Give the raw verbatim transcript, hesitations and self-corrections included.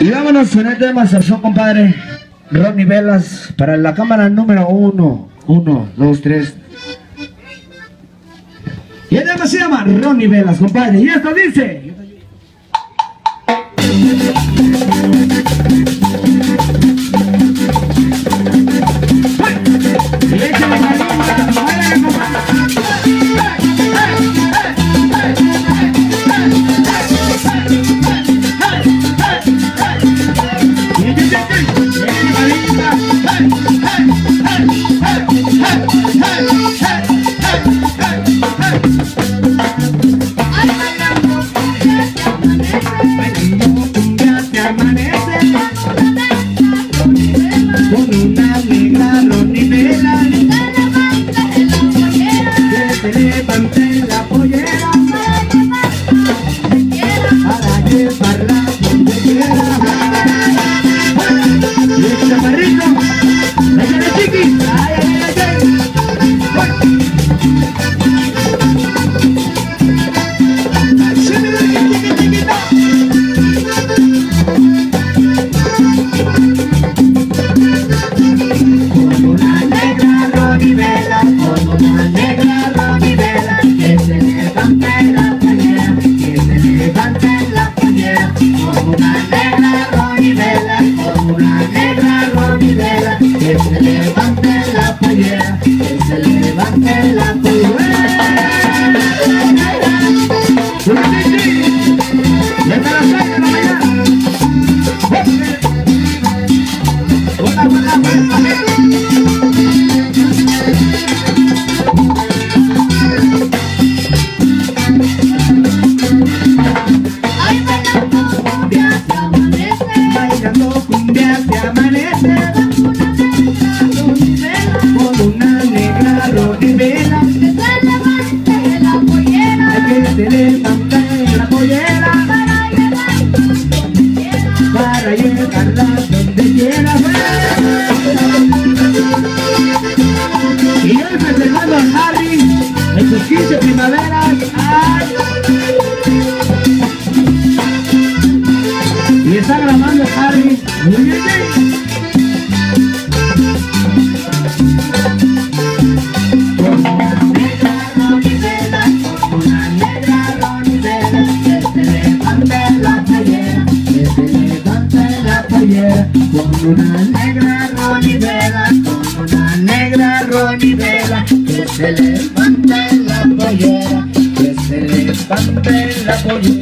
Y vámonos con el tema Sarzón, compadre. Ronnie Velas, para la cámara número uno. Uno, dos, tres. Y el tema se llama Ronnie Velas, compadre. Y esto dice... Que se levante la pollera, que se levante la pollera.